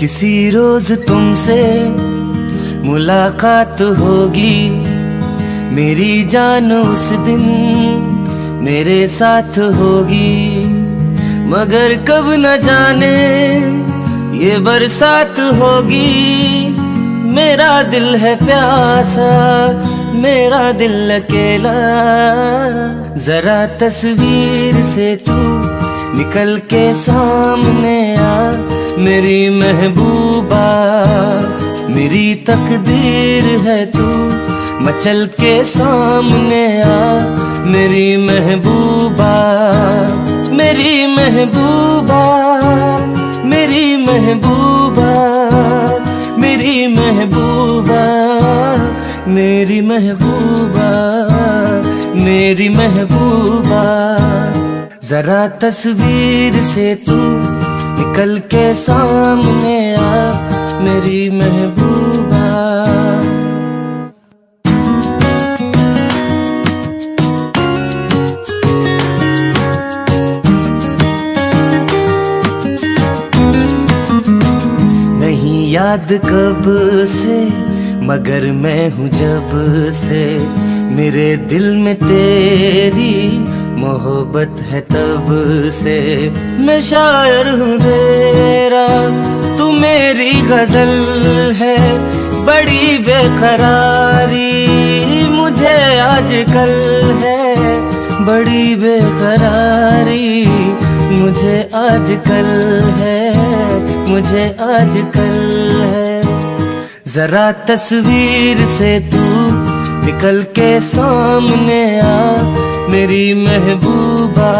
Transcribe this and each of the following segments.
किसी रोज तुमसे मुलाकात होगी मेरी जान, उस दिन मेरे साथ होगी। मगर कब न जाने ये बरसात होगी। मेरा दिल है प्यासा, मेरा दिल अकेला, जरा तस्वीर से तू निकल के सामने आ। मेरी महबूबा मेरी तकदीर है, तू मचल के सामने आ। मेरी महबूबा मेरी महबूबा मेरी महबूबा मेरी महबूबा मेरी महबूबा मेरी महबूबा, जरा तस्वीर से तू निकल के सामने आ। मेरी महबूबा नहीं याद कब से, मगर मैं हूँ जब से। मेरे दिल में तेरी मोहब्बत है तब से। मैं शायर हूँ तेरा, तू मेरी गजल है। बड़ी बेकरारी मुझे आजकल है, बड़ी बेकरारी मुझे आजकल है, मुझे आजकल है। जरा तस्वीर से तू निकल के सामने आ। मेरी महबूबा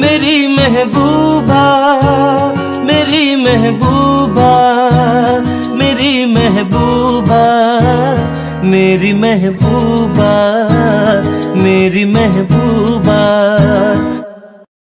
मेरी महबूबा मेरी महबूबा मेरी महबूबा मेरी महबूबा मेरी महबूबा।